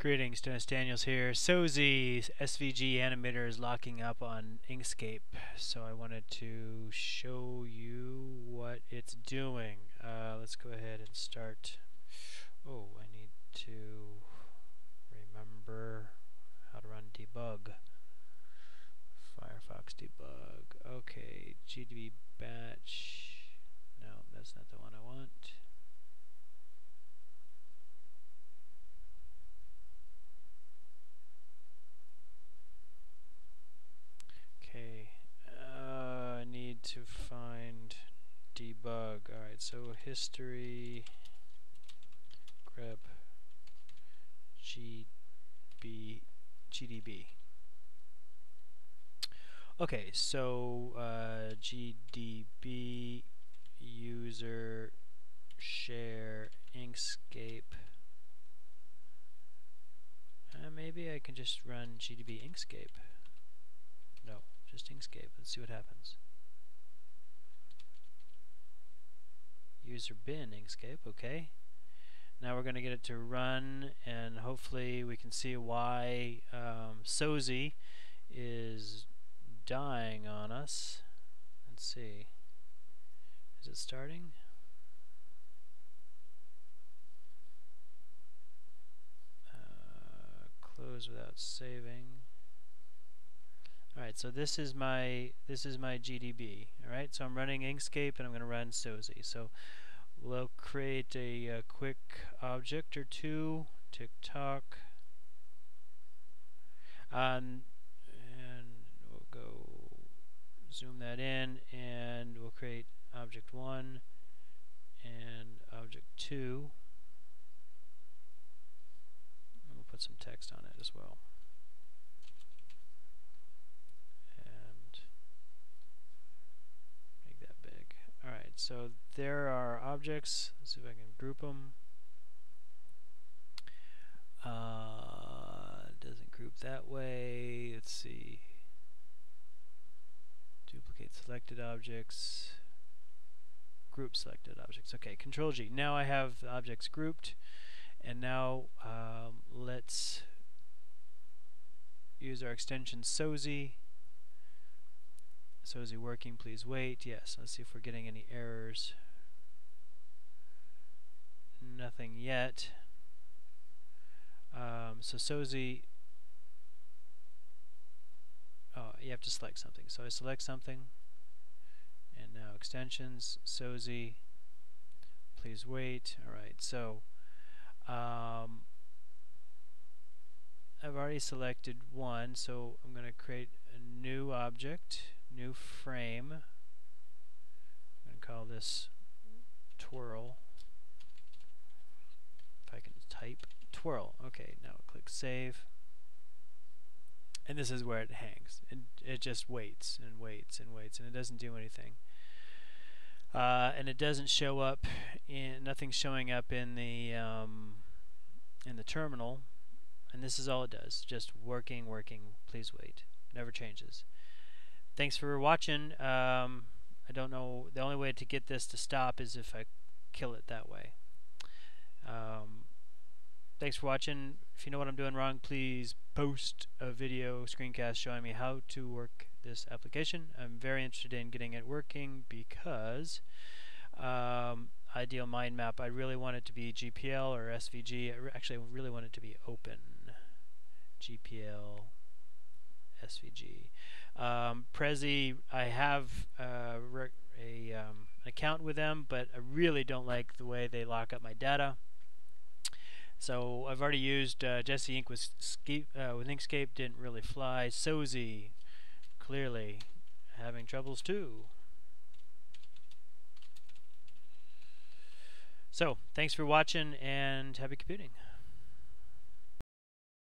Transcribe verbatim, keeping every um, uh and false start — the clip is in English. Greetings, Dennis Daniels here. Sozi S V G animator is locking up on Inkscape, so I wanted to show you what it's doing. Uh, let's go ahead and start. Oh, I need to remember how to run debug. Firefox debug. Okay, G D B batch. No, that's not the one I want. To find debug. Alright, so history, grep, G B, G D B. Okay, so uh, G D B user share Inkscape. Uh, maybe I can just run G D B Inkscape. No, just Inkscape. Let's see what happens. User bin Inkscape, okay. Now we're going to get it to run, and hopefully we can see why um, Sozi is dying on us. Let's see. Is it starting? Uh, close without saving. Alright, so this is my this is my G D B. Alright, so I'm running Inkscape and I'm going to run Sozi. So we'll create a uh, quick object or two. Tick tock. Um, and we'll go zoom that in, and we'll create object one and object two. And we'll put some text on it as well. Alright, so there are objects. Let's see if I can group them. Uh, doesn't group that way. Let's see. Duplicate selected objects. Group selected objects. Okay, Control G. Now I have objects grouped. And now um, let's use our extension Sozi. So is he working? Please wait. Yes. Let's see if we're getting any errors. Nothing yet. Um, so Sozi. Oh, you have to select something. So I select something, and now extensions. Sozi. Please wait. All right. So um, I've already selected one. So I'm going to create a new object. New frame. I'm going to call this twirl. If I can type twirl. Okay, now I'll click save. And this is where it hangs. It, it just waits and waits and waits, and it doesn't do anything. Uh, and it doesn't show up. In, nothing's showing up in the um, in the terminal. And this is all it does. Just working, working. Please wait. Never changes. Thanks for watching. Um, I don't know. The only way to get this to stop is if I kill it that way. Um, thanks for watching. If you know what I'm doing wrong, please post a video screencast showing me how to work this application. I'm very interested in getting it working because um, Ideal Mind Map, I really want it to be G P L or S V G. I re actually I really want it to be open. G P L, S V G. Um, Prezi, I have uh, re a um, account with them, but I really don't like the way they lock up my data. So I've already used uh, Jessyink with, uh, with Inkscape, didn't really fly. Sozi, clearly having troubles too. So thanks for watching and happy computing.